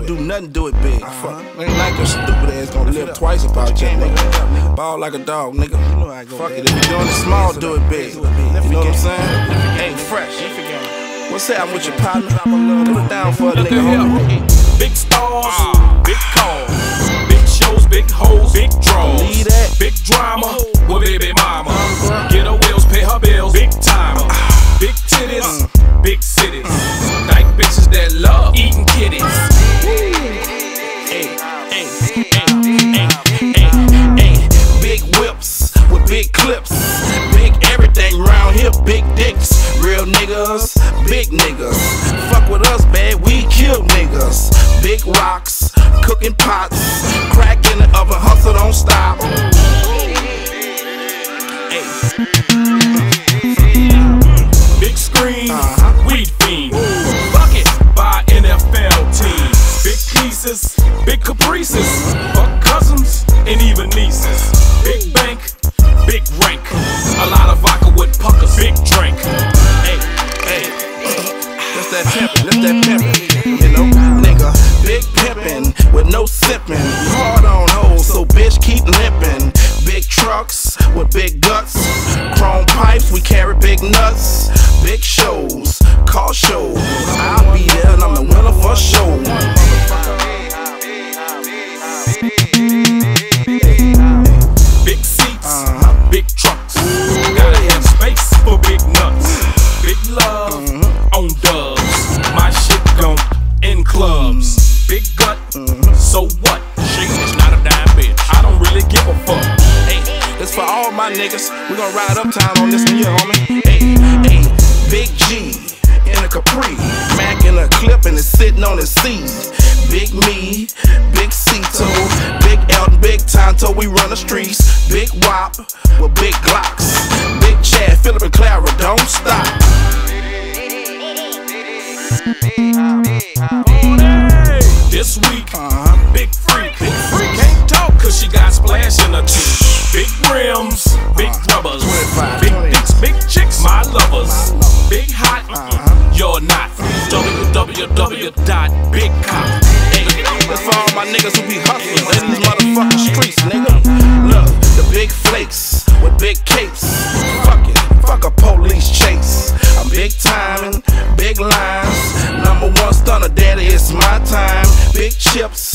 don't do nothing, do it big. Fuck, ain't like your stupid ass gonna live twice about you, nigga. Ball like a dog, nigga. Fuck it, if you doing it small, do it big. You know what I'm saying? Ain't fresh. What's that? I'm with your partner. Put it down for a nigga, homie. Big stars, big calls, big shows, big hoes, big draws, big drama with baby mama. Get her wheels, pay her bills, big time, big titties, big cities. Like bitches that love eating kitties. Big whips with big clips, big everything round here, big dicks. Real niggas, big niggas. Fuck with us, man, we kill niggas. Big rocks, cooking pots, crack in the oven, hustle don't stop. Big screen, weed fiend. Fuck it, buy NFL team. Big pieces, big caprices. Fuck cousins and even nieces. Big bank, big rank. A lot of vodka with puckers, big drink. That's that pimpin', that's that pimpin', you know, nigga. Big pimpin' with no sippin'. Hard on hoes, so bitch keep lippin'. Big trucks with big guts, chrome pipes, we carry big nuts. Big shows, car shows, I'll be there and I'm the winner for sure. Big seats, big trucks, gotta have space for big nuts. Big love on dubs, my shit gon' in clubs. Big gut, so what? Shit, it's not a dime, bitch, I don't really give a fuck. It's for all my niggas. We gon' ride uptown on this one, yeah, homie. Big G in a Capri, Mac in a clip and it's sitting on his seat. Big me, big Cito, big Elton, big Tonto, we run the streets. Big Wop with big Glocks, big Chad, Philip and Clara, don't stop. This week, big freak can't talk 'cause she got splash in her teeth. Big rims, big rubbers, big dicks, big chicks, my lovers. Big hot, you're not. www.bigcop. That's for all my niggas who be hustling in these motherfucking streets, nigga. Look, the big flakes with big capes. Fuck it, fuck a police chase. I'm big timing, big lines. Number one stunner, daddy, it's my time. Big chips,